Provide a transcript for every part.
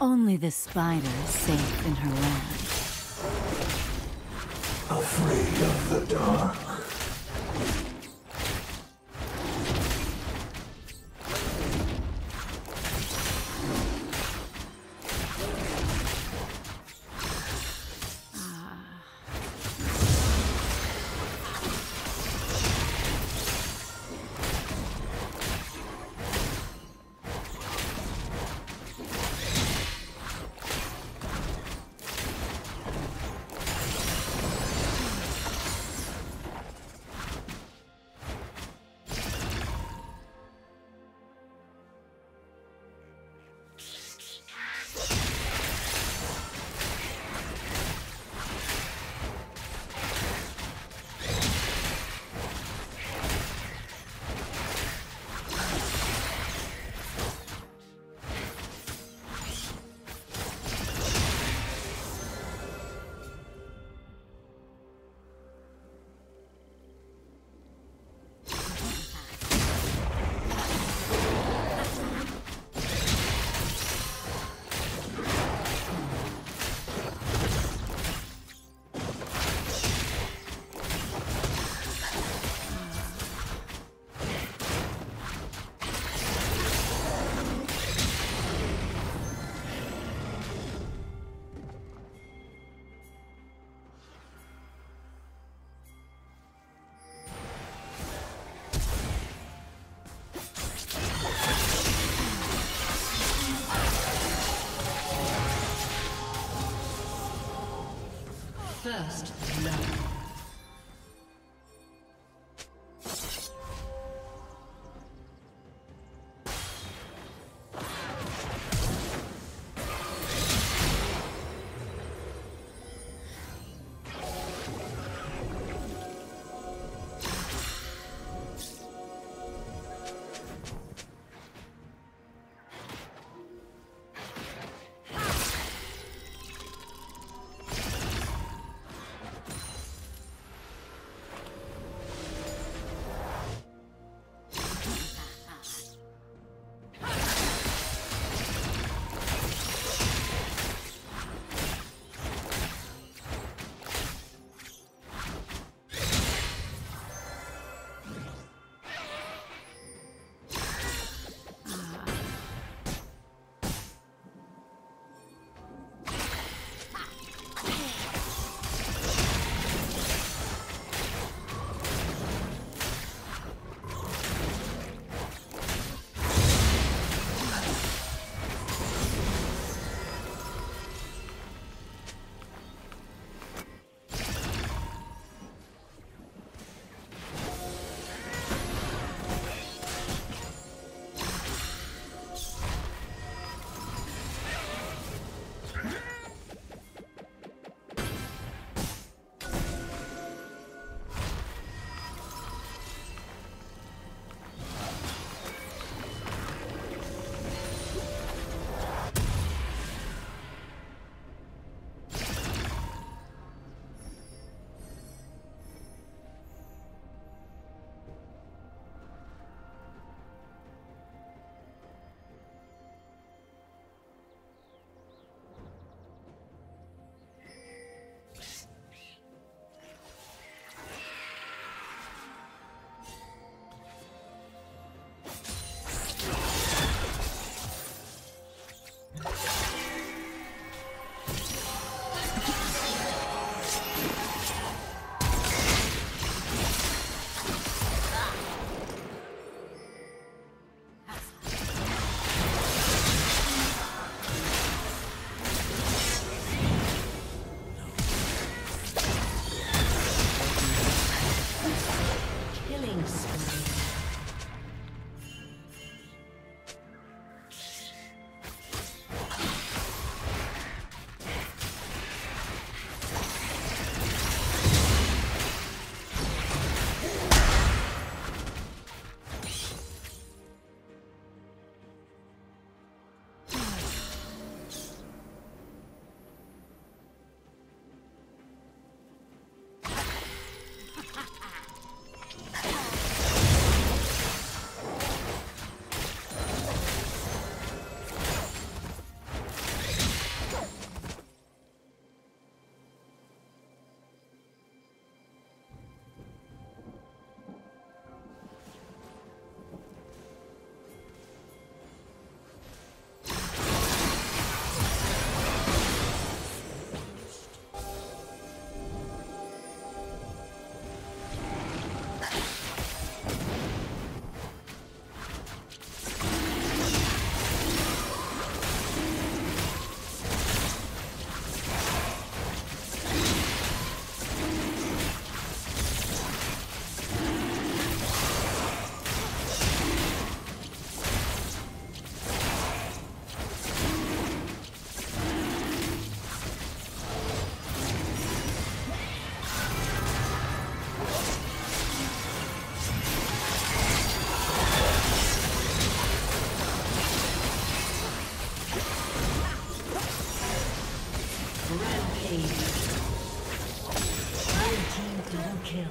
Only the spider is safe in her land. Afraid of the dark. First love. kill.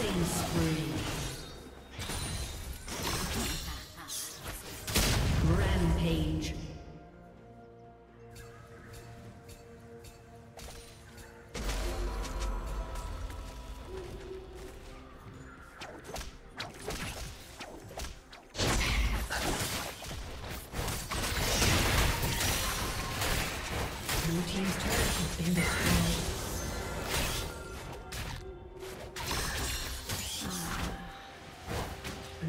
Killing spree. Rampage. Blue team's turret has been destroyed. Blue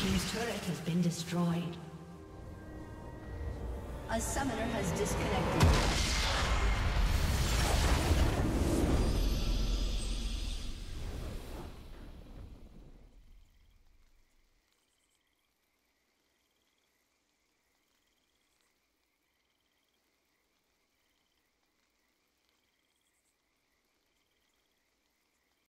Team's turret has been destroyed. A summoner has disconnected.